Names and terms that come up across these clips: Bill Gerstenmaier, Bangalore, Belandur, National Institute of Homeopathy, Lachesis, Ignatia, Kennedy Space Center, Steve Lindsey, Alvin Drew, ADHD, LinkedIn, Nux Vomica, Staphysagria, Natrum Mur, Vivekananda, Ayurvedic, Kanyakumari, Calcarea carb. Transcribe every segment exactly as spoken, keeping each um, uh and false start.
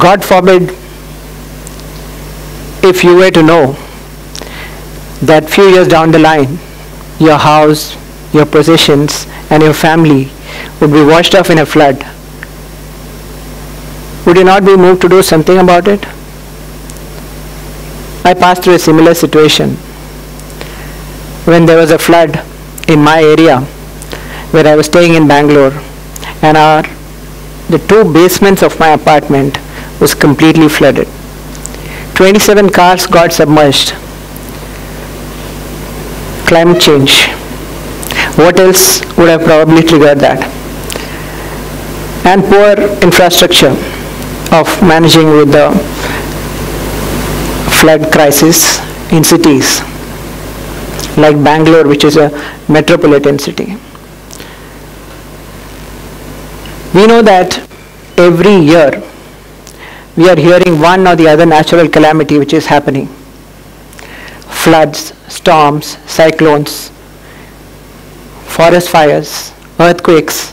God forbid, if you were to know that few years down the line, your house, your possessions, and your family would be washed off in a flood, would you not be moved to do something about it? I passed through a similar situation when there was a flood in my area where I was staying in Bangalore, and our the two basements of my apartment was completely flooded. twenty-seven cars got submerged. Climate change. What else would have probably triggered that? And poor infrastructure of managing with the flood crisis in cities like Bangalore, which is a metropolitan city. We know that every year we are hearing one or the other natural calamity which is happening. Floods, storms, cyclones, forest fires, earthquakes,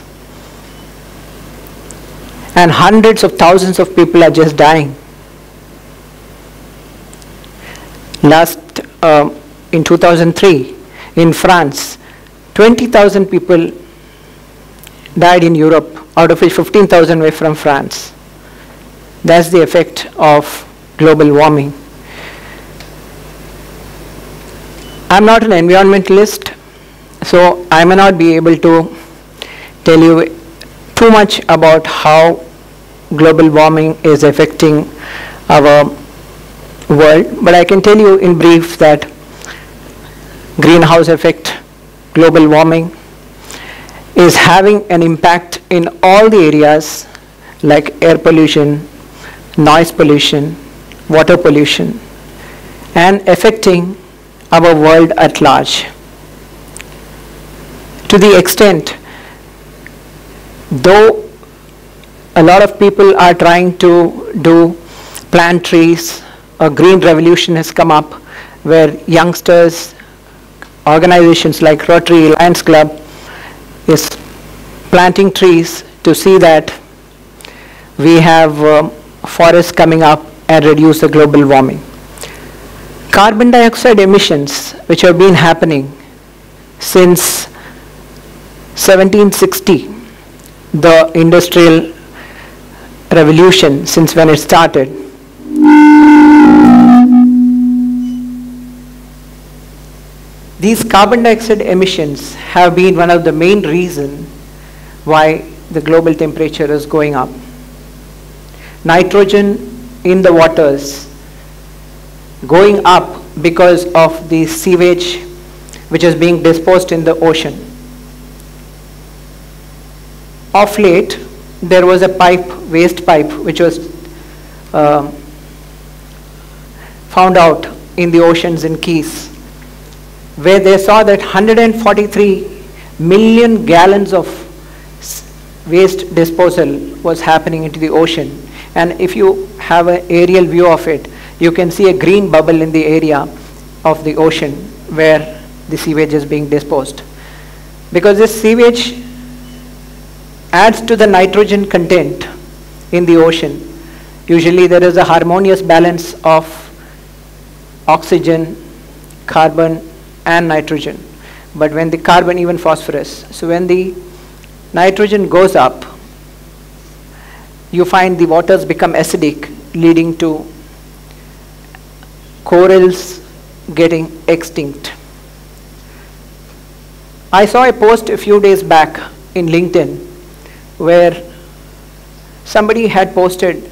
and hundreds of thousands of people are just dying. Last, uh, in two thousand three, in France, twenty thousand people died in Europe, out of which fifteen thousand were from France. That's the effect of global warming. I'm not an environmentalist, so I may not be able to tell you too much about how global warming is affecting our world, but I can tell you in brief that greenhouse effect, global warming, is having an impact in all the areas like air pollution, noise pollution, water pollution, and affecting our world at large. To the extent, though a lot of people are trying to do plant trees, a green revolution has come up where youngsters, organizations like Rotary, Lions Club, is planting trees to see that we have um, forests coming up and reduce the global warming. Carbon dioxide emissions, which have been happening since seventeen sixty, the industrial revolution, since when it started, these carbon dioxide emissions have been one of the main reasons why the global temperature is going up. Nitrogen in the waters going up because of the sewage which is being disposed in the ocean. Of late, there was a pipe, waste pipe, which was uh, found out in the oceans in Keys, where they saw that one hundred forty-three million gallons of waste disposal was happening into the ocean. And if you have an aerial view of it, you can see a green bubble in the area of the ocean where the sewage is being disposed. Because this sewage adds to the nitrogen content in the ocean. Usually there is a harmonious balance of oxygen, carbon, and nitrogen, but when the carbon, even phosphorus, so when the nitrogen goes up, you find the waters become acidic, leading to corals getting extinct. I saw a post a few days back in LinkedIn where somebody had posted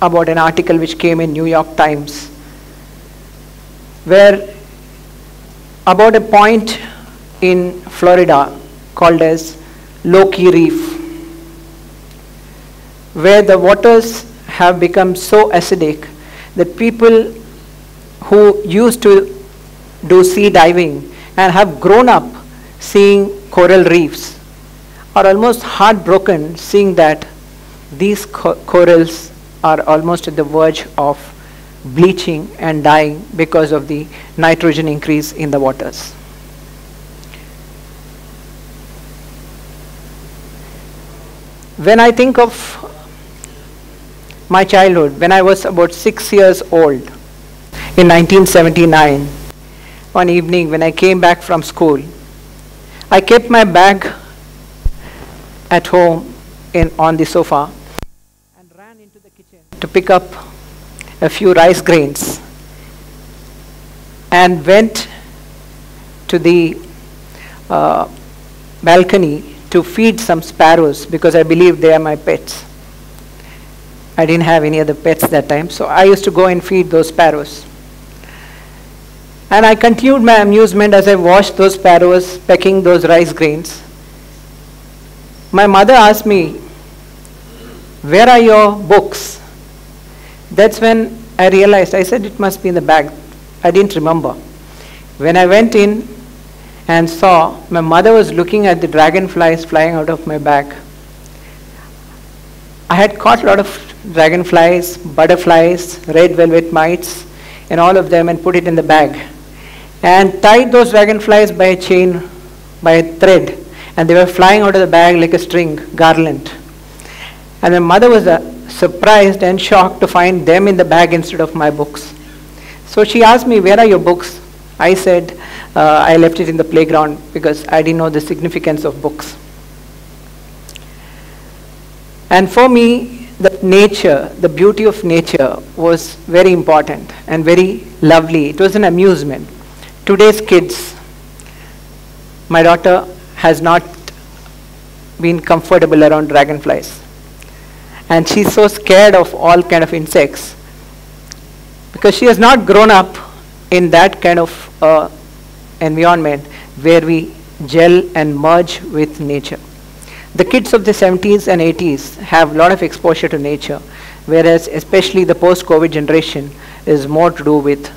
about an article which came in New York Times where about a point in Florida called as Low Key Reef, where the waters have become so acidic that people who used to do sea diving and have grown up seeing coral reefs are almost heartbroken seeing that these co corals are almost at the verge of bleaching and dying because of the nitrogen increase in the waters. When I think of my childhood, when I was about six years old, in nineteen seventy-nine, one evening when I came back from school, I kept my bag at home in, on the sofa and ran into the kitchen to pick up a few rice grains and went to the uh, balcony to feed some sparrows because I believe they are my pets. I didn't have any other pets that time, so I used to go and feed those sparrows. And I continued my amusement as I watched those sparrows pecking those rice grains. My mother asked me, "Where are your books?" That's when I realized, I said it must be in the bag. I didn't remember. When I went in and saw, my mother was looking at the dragonflies flying out of my bag. I had caught a lot of dragonflies, butterflies, red velvet mites, and all of them, and put it in the bag. And tied those dragonflies by a chain, by a thread, and they were flying out of the bag like a string, garland. And my mother was uh, surprised and shocked to find them in the bag instead of my books. So she asked me, "Where are your books?" I said, uh, I left it in the playground because I didn't know the significance of books. And for me, the nature, the beauty of nature was very important and very lovely. It was an amusement. Today's kids, my daughter has not been comfortable around dragonflies. And she's so scared of all kind of insects because she has not grown up in that kind of uh, environment where we gel and merge with nature. The kids of the seventies and eighties have a lot of exposure to nature, whereas especially the post-COVID generation is more to do with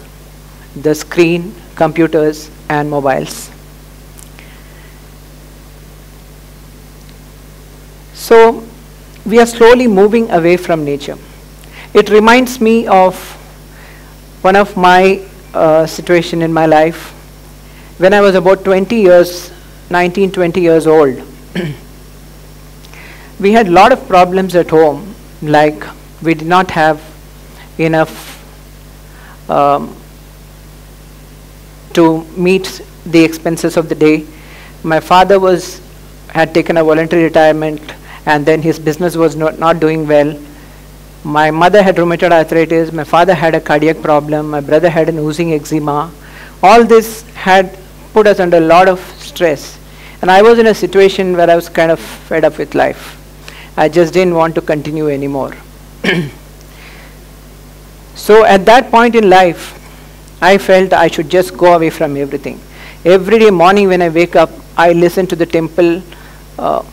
the screen, computers, and mobiles. So we are slowly moving away from nature. It reminds me of one of my uh, situation in my life. When I was about twenty years, nineteen, twenty years old, we had a lot of problems at home, like we did not have enough um, to meet the expenses of the day. My father was, had taken a voluntary retirement, and then his business was not, not doing well. My mother had rheumatoid arthritis, my father had a cardiac problem, my brother had an oozing eczema. All this had put us under a lot of stress. And I was in a situation where I was kind of fed up with life. I just didn't want to continue anymore. So at that point in life, I felt I should just go away from everything. Every day morning when I wake up, I listen to the temple, uh,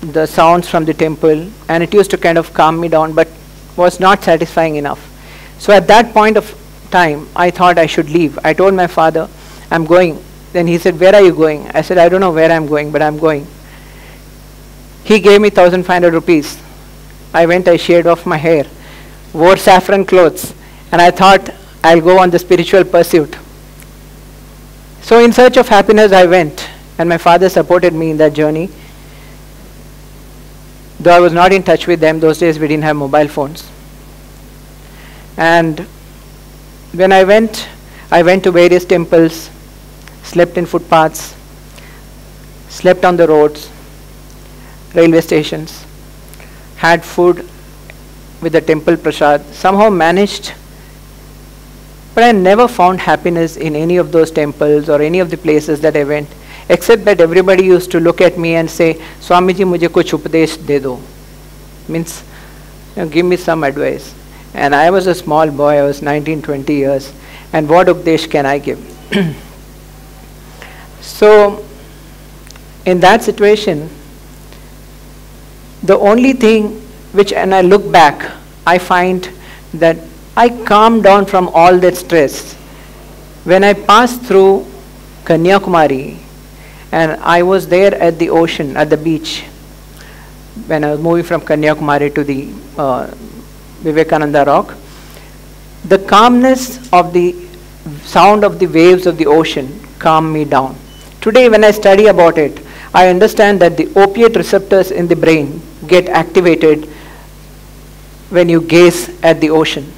the sounds from the temple, and it used to kind of calm me down, but was not satisfying enough. So at that point of time, I thought I should leave. I told my father, "I'm going." Then he said, "Where are you going?" I said, "I don't know where I'm going, but I'm going." He gave me one thousand five hundred rupees. I went, I shaved off my hair, wore saffron clothes, and I thought I'll go on the spiritual pursuit. So in search of happiness, I went, and my father supported me in that journey. Though I was not in touch with them, those days we didn't have mobile phones. And when I went, I went to various temples, slept in footpaths, slept on the roads, railway stations, had food with the temple prasad, somehow managed. But I never found happiness in any of those temples or any of the places that I went, except that everybody used to look at me and say, "Swamiji, mujhe kuch upadesh de do." Means, you know, give me some advice. And I was a small boy, I was nineteen, twenty years, and what upadesh can I give? So, in that situation, the only thing which, and I look back, I find that I calmed down from all that stress. When I passed through Kanyakumari, and I was there at the ocean, at the beach, when I was moving from Kanyakumari to the uh, Vivekananda rock, the calmness of the sound of the waves of the ocean calmed me down. Today, when I study about it, I understand that the opiate receptors in the brain get activated when you gaze at the ocean.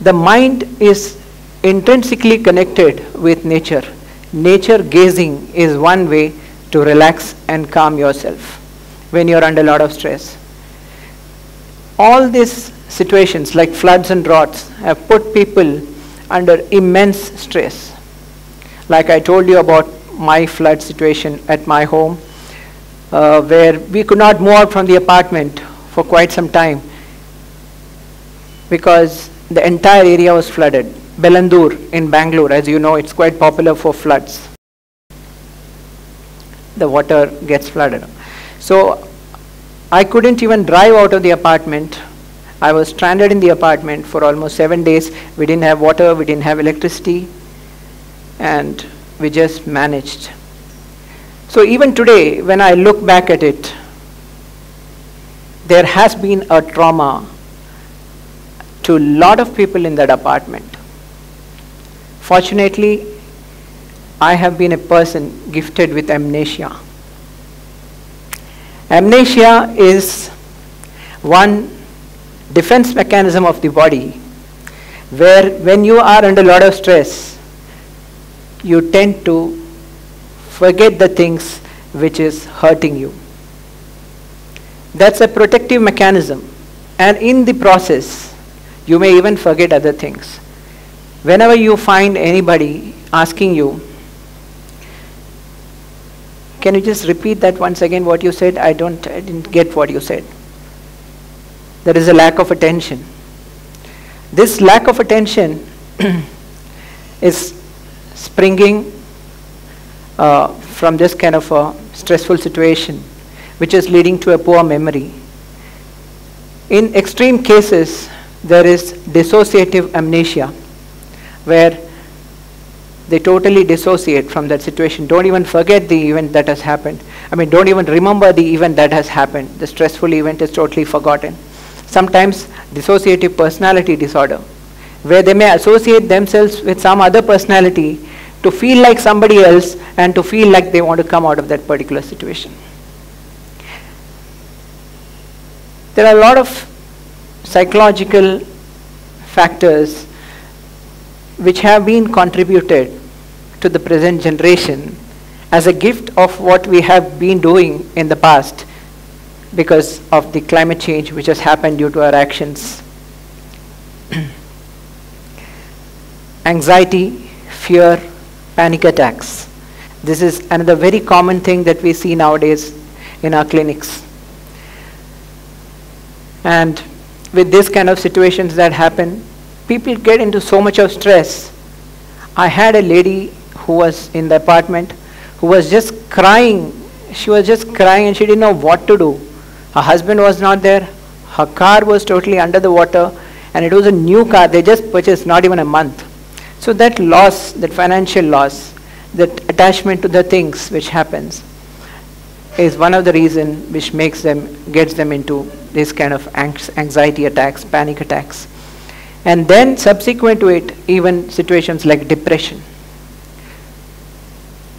The mind is intrinsically connected with nature. Nature gazing is one way to relax and calm yourself when you're under a lot of stress. All these situations like floods and droughts have put people under immense stress. Like I told you about my flood situation at my home, uh, where we could not move out from the apartment for quite some time because the entire area was flooded. Belandur in Bangalore, as you know, it's quite popular for floods. The water gets flooded. So I couldn't even drive out of the apartment. I was stranded in the apartment for almost seven days. We didn't have water, we didn't have electricity, and we just managed. So even today, when I look back at it, there has been a trauma to a lot of people in that apartment. Fortunately, I have been a person gifted with amnesia. Amnesia is one defense mechanism of the body, where when you are under a lot of stress, you tend to forget the things which is hurting you. That's a protective mechanism, and in the process, you may even forget other things. Whenever you find anybody asking you, can you just repeat that once again what you said? I don't, I didn't get what you said. There is a lack of attention. This lack of attention is springing uh, from this kind of a stressful situation, which is leading to a poor memory. In extreme cases, there is dissociative amnesia, where they totally dissociate from that situation. Don't even forget the event that has happened. I mean, don't even remember the event that has happened. The stressful event is totally forgotten. Sometimes dissociative personality disorder, where they may associate themselves with some other personality to feel like somebody else and to feel like they want to come out of that particular situation. There are a lot of psychological factors which have been contributed to the present generation as a gift of what we have been doing in the past because of the climate change which has happened due to our actions. Anxiety, fear, panic attacks. This is another very common thing that we see nowadays in our clinics. And with this kind of situations that happen, people get into so much of stress. I had a lady who was in the apartment who was just crying. She was just crying and she didn't know what to do. Her husband was not there. Her car was totally under the water, and it was a new car. They just purchased not even a month. So that loss, that financial loss, that attachment to the things which happens is one of the reasons which makes them, gets them into this kind of anxiety attacks, panic attacks. And then subsequent to it, even situations like depression.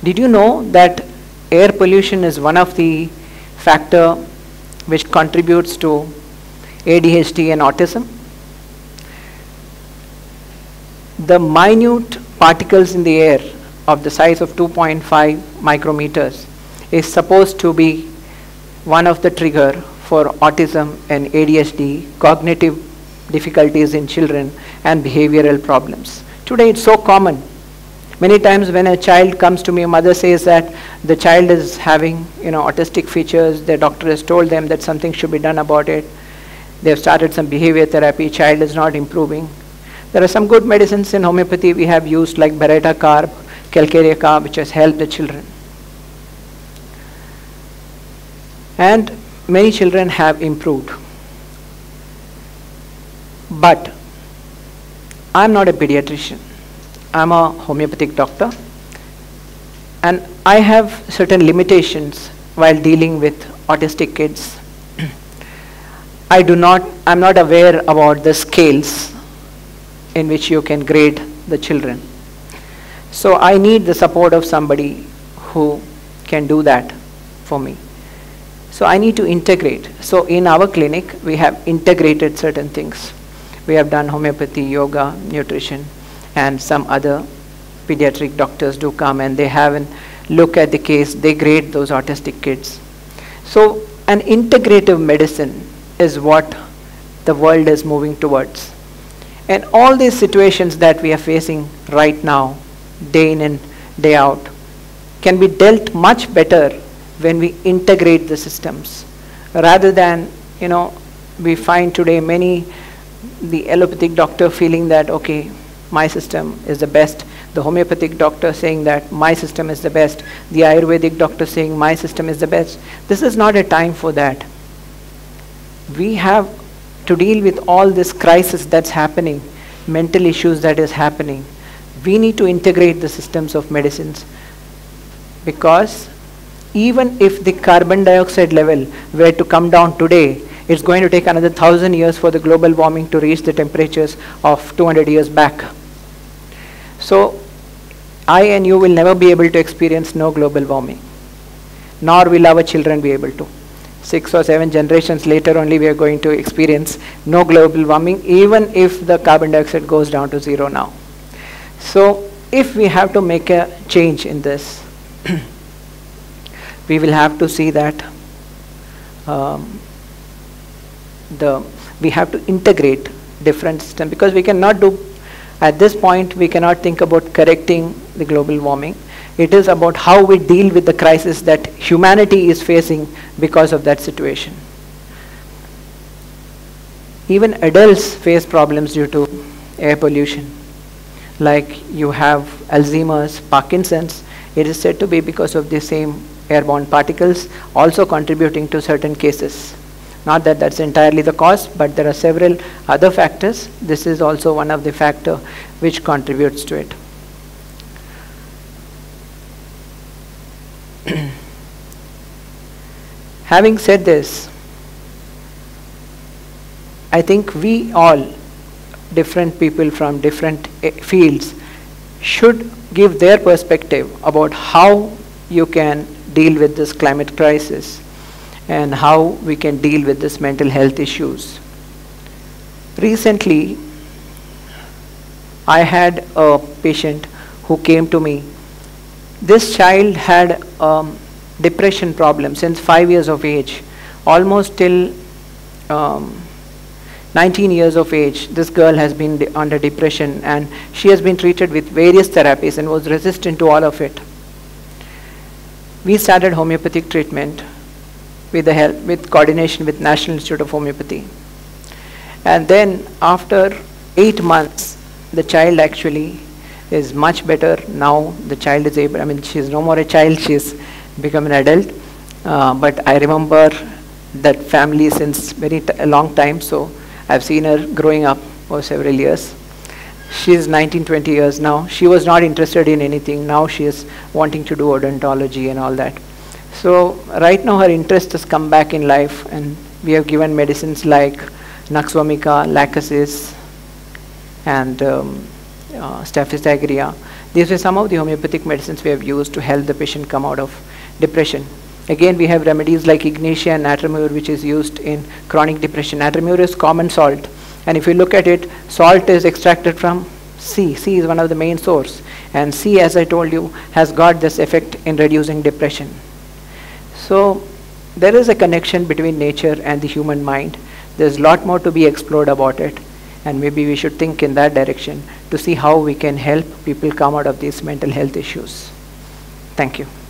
Did you know that air pollution is one of the factor which contributes to A D H D and autism? The minute particles in the air of the size of two point five micrometers is supposed to be one of the trigger for autism and A D H D, cognitive difficulties in children, and behavioral problems. Today it's so common. Many times when a child comes to me, a mother says that the child is having, you know, autistic features, their doctor has told them that something should be done about it. They've started some behavior therapy, child is not improving. There are some good medicines in homeopathy we have used like Beretta carb, Calcarea carb, which has helped the children. And many children have improved. But I'm not a pediatrician. I'm a homeopathic doctor, and I have certain limitations while dealing with autistic kids. I do not, I'm not aware about the scales in which you can grade the children. So I need the support of somebody who can do that for me. So I need to integrate. So in our clinic, we have integrated certain things. We have done homeopathy, yoga, nutrition, and some other pediatric doctors do come and they have a look at the case, they grade those autistic kids. So an integrative medicine is what the world is moving towards. And all these situations that we are facing right now, day in and day out, can be dealt much better when we integrate the systems. Rather than, you know, we find today many, the allopathic doctor feeling that, okay, my system is the best, the homeopathic doctor saying that my system is the best, the Ayurvedic doctor saying my system is the best. This is not a time for that. We have to deal with all this crisis that's happening, mental issues that is happening. We need to integrate the systems of medicines, because even if the carbon dioxide level were to come down today, it's going to take another thousand years for the global warming to reach the temperatures of two hundred years back. So I and you will never be able to experience no global warming, nor will our children be able to. Six or seven generations later only we are going to experience no global warming, even if the carbon dioxide goes down to zero now. So if we have to make a change in this, we will have to see that um, the we have to integrate different systems, because we cannot do, at this point we cannot think about correcting the global warming. It is about how we deal with the crisis that humanity is facing because of that situation. Even adults face problems due to air pollution. Like you have Alzheimer's, Parkinson's. It is said to be because of the same airborne particles also contributing to certain cases. Not that that's entirely the cause, but there are several other factors. This is also one of the factors which contributes to it. Having said this, I think we all, different people from different fields, should give their perspective about how you can deal with this climate crisis and how we can deal with this mental health issues. Recently, I had a patient who came to me. This child had um, depression problem since five years of age, almost till um, nineteen years of age. This girl has been de under depression, and she has been treated with various therapies and was resistant to all of it. We started homeopathic treatment with the help, with coordination with National Institute of Homeopathy. And then after eight months, the child actually is much better now. The child is able, I mean, she's no more a child, she's become an adult. Uh, but I remember that family since very t a long time, so I've seen her growing up for several years. She's nineteen, twenty years now. She was not interested in anything. Now she is wanting to do odontology and all that. So right now her interest has come back in life, and we have given medicines like Nux Vomica, Lachesis, and um, Uh, Staphysagria. These are some of the homeopathic medicines we have used to help the patient come out of depression. Again, we have remedies like Ignatia and Natrum Mur, which is used in chronic depression. Natrum Mur is common salt, and if you look at it, salt is extracted from sea. Sea is one of the main source, and sea, as I told you, has got this effect in reducing depression. So there is a connection between nature and the human mind. There's a lot more to be explored about it, and maybe we should think in that direction to see how we can help people come out of these mental health issues. Thank you.